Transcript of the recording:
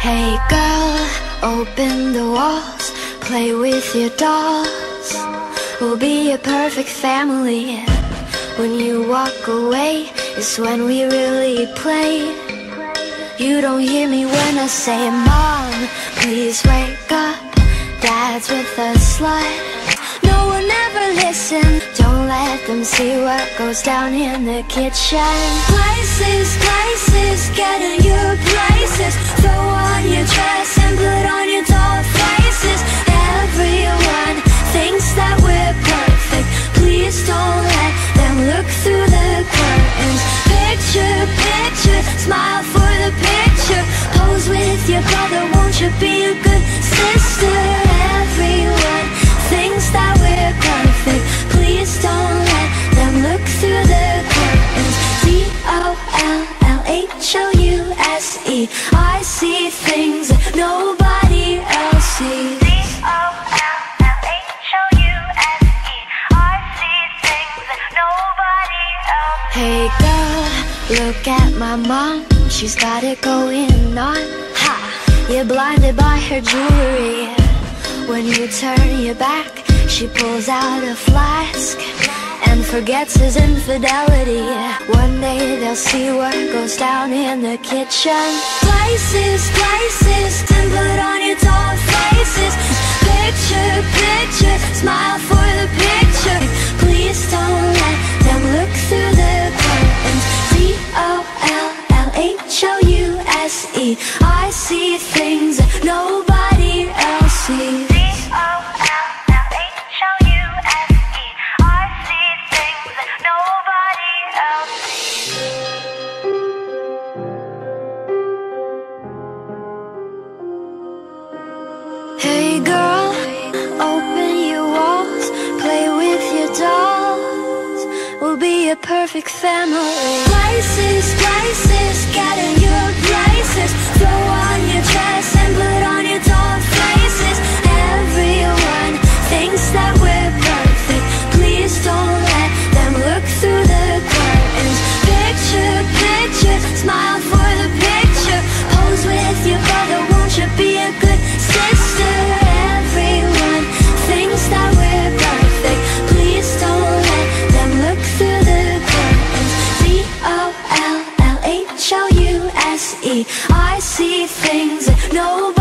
Hey girl, open the walls, play with your dolls. We'll be a perfect family. When you walk away, it's when we really play. You don't hear me when I say, Mom, please wake up, Dad's with a slut. No one ever listens. Don't let them see what goes down in the kitchen. Places, places, get in your places. Throw on your dress and put on your doll faces. Everyone thinks that we're perfect. Please don't let them look through the curtains. Picture, picture, smile for the picture. Pose with your brother, won't you be a good sister? Everyone thinks that we're perfect. Please don't let them look through the curtains. D-O-L-L-H-O-U-S-E. I see things that nobody else sees. D-O-L-L-H-O-U-S-E. I see things that nobody else sees. Hey girl, look at my mom. She's got it going on. Ha! You're blinded by her jewelry. When you turn your back, she pulls out a flask and forgets his infidelity. One day they'll see what goes down in the kitchen. Places, places, and put on your doll faces. Picture, picture, smile for the picture. Please don't let them look through the curtains. D-O-L-L-H-O-U-S-E. I see things that nobody else sees. Hey girl, open your walls, play with your dolls. We'll be a perfect family. Places, places, get in your places. Throw on your dress and put on your doll faces. Everyone thinks that we're perfect. Please don't let them look through the curtains. Picture, picture, smile for the picture. Pose with your brother, won't you be a good sister? Everyone thinks that we're perfect. Please don't let them look through the curtains. D-O-L-L-H-O-U-S-E. I see things that nobody